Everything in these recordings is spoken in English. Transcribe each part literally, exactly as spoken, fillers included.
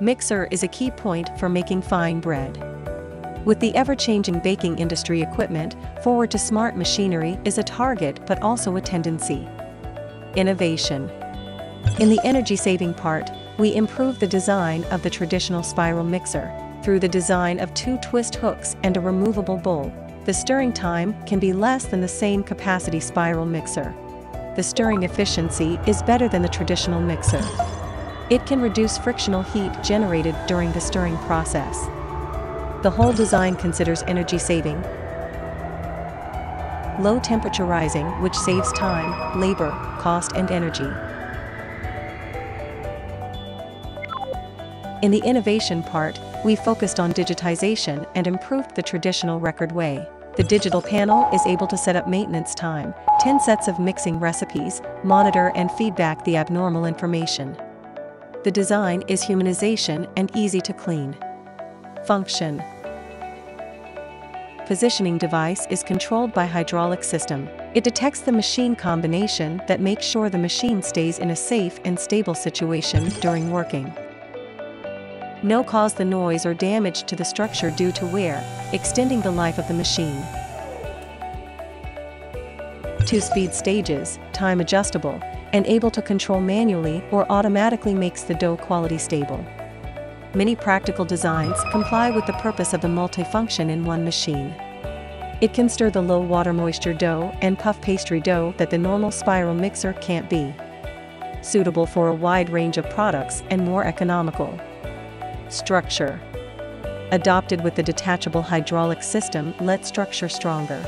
mixer is a key point for making fine bread. With the ever-changing baking industry equipment, forward to smart machinery is a target but also a tendency. Innovation. In the energy-saving part, we improve the design of the traditional spiral mixer. Through the design of two twist hooks and a removable bowl, the stirring time can be less than the same capacity spiral mixer. The stirring efficiency is better than the traditional mixer. It can reduce frictional heat generated during the stirring process. The whole design considers energy saving, low temperaturizing, which saves time, labor, cost, and energy. In the innovation part, we focused on digitization and improved the traditional record way. The digital panel is able to set up maintenance time, ten sets of mixing recipes, monitor and feedback the abnormal information. The design is humanization and easy to clean. Function. Positioning device is controlled by hydraulic system. It detects the machine combination that makes sure the machine stays in a safe and stable situation during working. No cause the noise or damage to the structure due to wear, extending the life of the machine. Two speed stages, time adjustable, and able to control manually or automatically makes the dough quality stable. Many practical designs comply with the purpose of the multifunction in one machine. It can stir the low water moisture dough and puff pastry dough that the normal spiral mixer can't be. Suitable for a wide range of products and more economical. Structure. Adopted with the detachable hydraulic system, let structure stronger.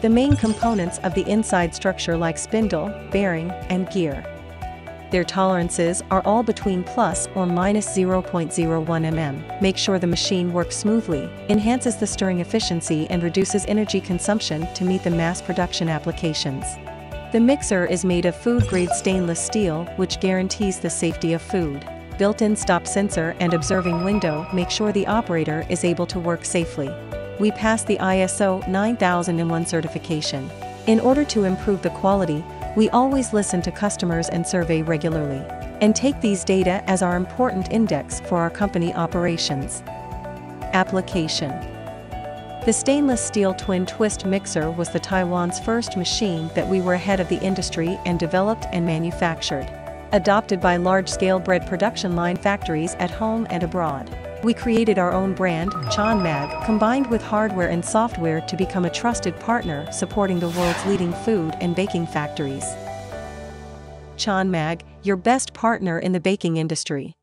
The main components of the inside structure like spindle, bearing, and gear. Their tolerances are all between plus or minus zero point zero one millimeters. Make sure the machine works smoothly, enhances the stirring efficiency, and reduces energy consumption to meet the mass production applications. The mixer is made of food-grade stainless steel, which guarantees the safety of food. Built-in stop sensor and observing window make sure the operator is able to work safely. We passed the I S O nine thousand one certification. In order to improve the quality, we always listen to customers and survey regularly, and take these data as our important index for our company operations. Application. The stainless steel twin twist mixer was the Taiwan's first machine that we were ahead of the industry and developed and manufactured. Adopted by large-scale bread production line factories at home and abroad. We created our own brand, Chanmag, combined with hardware and software to become a trusted partner supporting the world's leading food and baking factories. Chanmag, your best partner in the baking industry.